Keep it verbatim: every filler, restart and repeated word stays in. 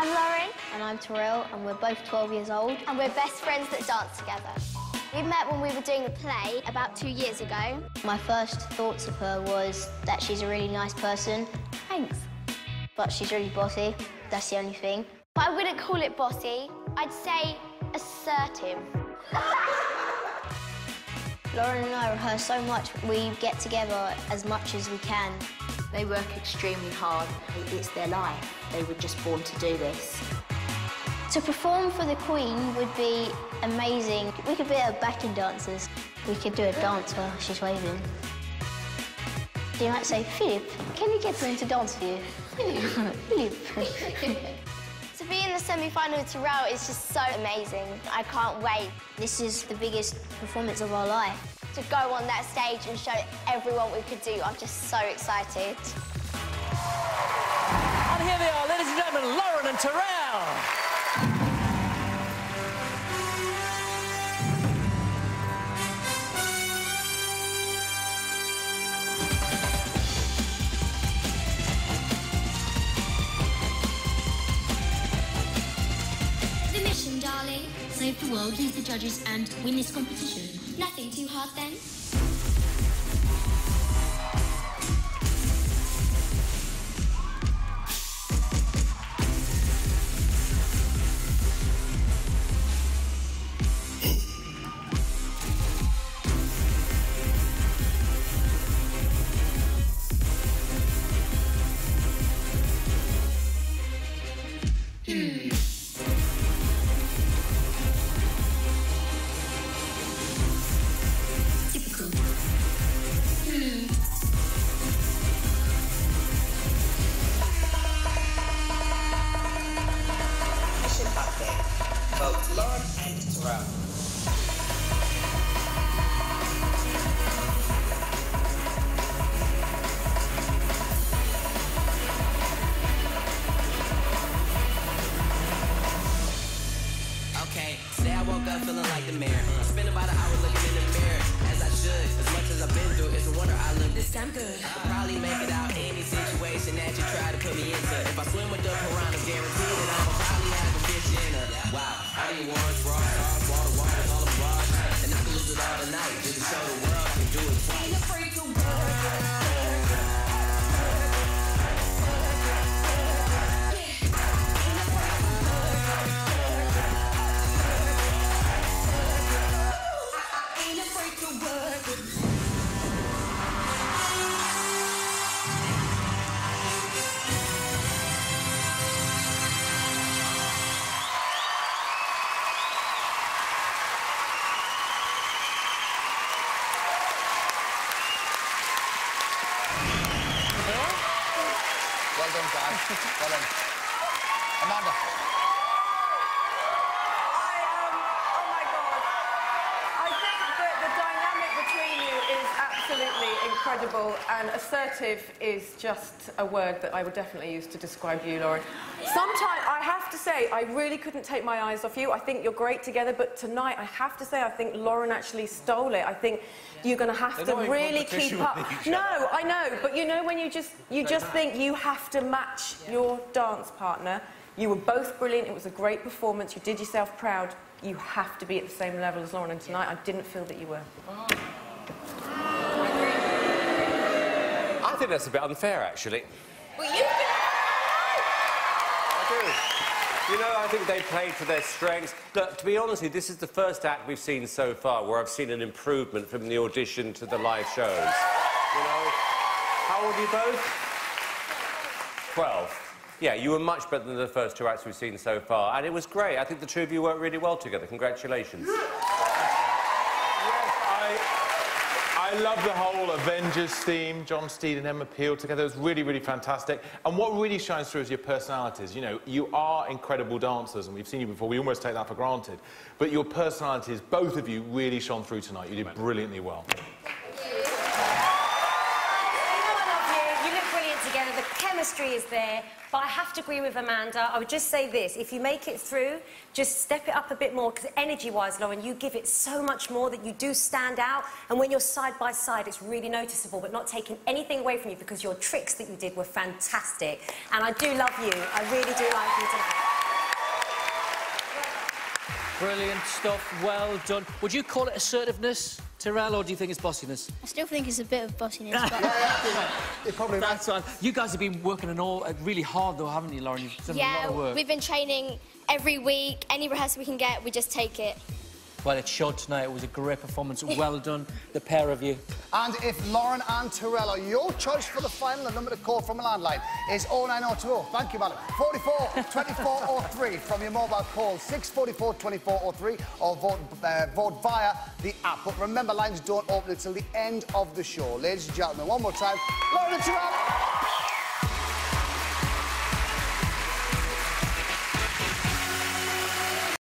I'm Lauren. And I'm Terrell, and we're both twelve years old. And we're best friends that dance together. We met when we were doing a play about two years ago. My first thoughts of her was that she's a really nice person. Thanks. But she's really bossy. That's the only thing. But I wouldn't call it bossy. I'd say assertive. Lauren and I rehearse so much. We get together as much as we can. They work extremely hard. It's their life. They were just born to do this. To perform for the Queen would be amazing. We could be her backing dancers. We could do a dance while she's waving. You might say, Philip, can you get them to dance for you? Philip. Philip. To be in the semi-final with Terrell is just so amazing. I can't wait. This is the biggest performance of our life. To go on that stage and show everyone what we could do, I'm just so excited. And here they are, ladies and gentlemen, Lauren and Terrell. The mission, darling. Save the world, leave the judges and win this competition. Nothing too hard, then. Well done. Amanda. I am, um, oh my God. I think that the dynamic between you is absolutely incredible, and assertive is just a word that I would definitely use to describe you, Lauren. Sometimes, I have to say, I really couldn't take my eyes off you. I think you're great together, but tonight, I have to say, I think Lauren actually stole it. I think you're going to have to really keep up. No, I know, but you know when you just, you just think you have to match your dance partner. You were both brilliant. It was a great performance. You did yourself proud. You have to be at the same level as Lauren, and tonight, I didn't feel that you were. I think that's a bit unfair, actually. Well, you've been... You know, I think they played to their strengths. Look, to be honest, this is the first act we've seen so far where I've seen an improvement from the audition to the live shows. You know, how old are you both? Twelve. Yeah, you were much better than the first two acts we've seen so far, and it was great. I think the two of you worked really well together. Congratulations. Yes, I... I love the whole Avengers theme, John Steed and Emma Peel together. It was really, really fantastic. And what really shines through is your personalities. You know, you are incredible dancers, and we've seen you before. We almost take that for granted. But your personalities, both of you, really shone through tonight. You did brilliantly well. Thank you. I love you. You look brilliant together. The chemistry is there. But I have to agree with Amanda. I would just say this, if you make it through, just step it up a bit more, because energy-wise, Lauren, you give it so much more that you do stand out, and when you're side by side, it's really noticeable, but not taking anything away from you, because your tricks that you did were fantastic. And I do love you. I really do like you tonight. Brilliant stuff. Well done. Would you call it assertiveness, Terrell, or do you think it's bossiness? I still think it's a bit of bossiness. But... yeah, it probably that's right. You guys have been working an all, really hard, though, haven't you, Lauren? You've done yeah, a lot of work. We've been training every week. Any rehearsal we can get, we just take it. Well, it showed tonight. It was a great performance. Well done, the pair of you. And if Lauren and Terrell are your choice for the final, the number to call from a landline is oh nine oh two oh. Thank you, madam. forty-four twenty-four oh three from your mobile call, six four four, two four oh three, or vote, uh, vote via the app. But remember, lines don't open until the end of the show. Ladies and gentlemen, one more time, Lauren and Terrell.